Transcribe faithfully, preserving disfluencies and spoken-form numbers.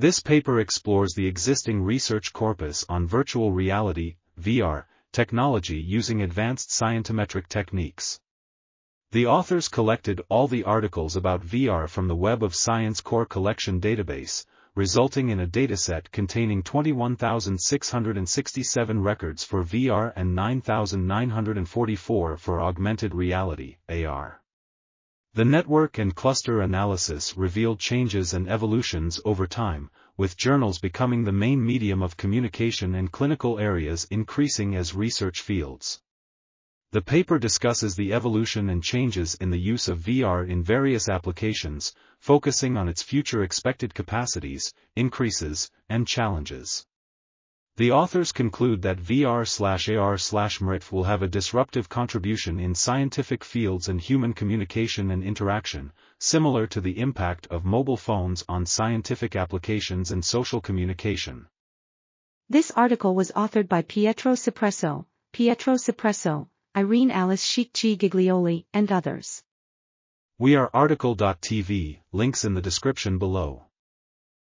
This paper explores the existing research corpus on virtual reality, V R, technology using advanced scientometric techniques. The authors collected all the articles about V R from the Web of Science Core Collection database, resulting in a dataset containing twenty-one thousand six hundred sixty-seven records for V R and nine thousand nine hundred forty-four for augmented reality, A R. The network and cluster analysis revealed changes and evolutions over time, with journals becoming the main medium of communication and clinical areas increasing as research fields. The paper discusses the evolution and changes in the use of V R in various applications, focusing on its future expected capacities, increases, and challenges. The authors conclude that V R slash A R slash M R I T will have a disruptive contribution in scientific fields and human communication and interaction, similar to the impact of mobile phones on scientific applications and social communication. This article was authored by Pietro Cipresso, Pietro Cipresso, Irene Alice Chicchi Giglioli, and others. We are article dot T V, links in the description below.